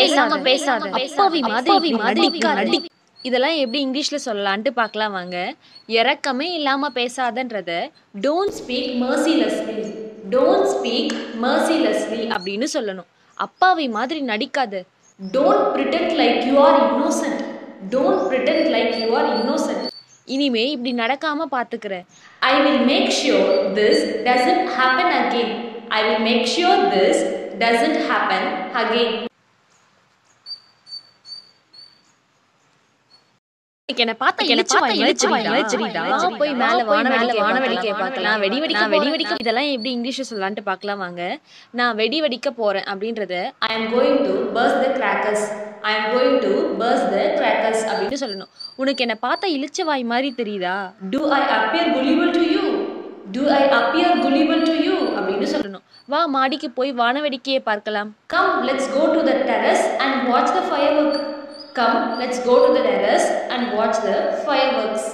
பேசாத. இதெல்லாம் எப்படி இங்கிலீஷில் சொல்லலான்ட்டு பார்க்கலாம் வாங்க. இறக்கமே இல்லாமல் பேசாதன்றதை don't speak mercilessly, don't speak mercilessly அப்படின்னு சொல்லணும். அப்பாவி மாதிரி நடிக்காது, don't pretend like you are innocent, don't pretend like you are innocent. இனிமே இப்படி நடக்காமல் பார்த்துக்கிறேன். I will make sure this doesn't happen again, I will make sure this doesn't happen again. என்ன பார்த்தா வெடி வெடிக்க இதெல்லாம் எப்படி இங்கிலீஷ்ல சொல்லலாம்னு பார்க்கலாம் வாங்க. நான் வெடி வெடிக்க போறேன் அப்படின்றத I am going to burst the crackers, I am going to burst the crackers அப்படின்னு சொல்லணும். உனக்கு என்ன பார்த்தா இளிச்சவாய் மாதிரி தெரியுதா, do I appear gullible to you, do I appear gullible to you அப்படின்னு சொல்லணும். வா மாடிக்கு போய் வான வெடிக்கையை பார்க்கலாம். Come let's go to the terrace and watch the firework. Come, let's go to the terrace and watch the fireworks.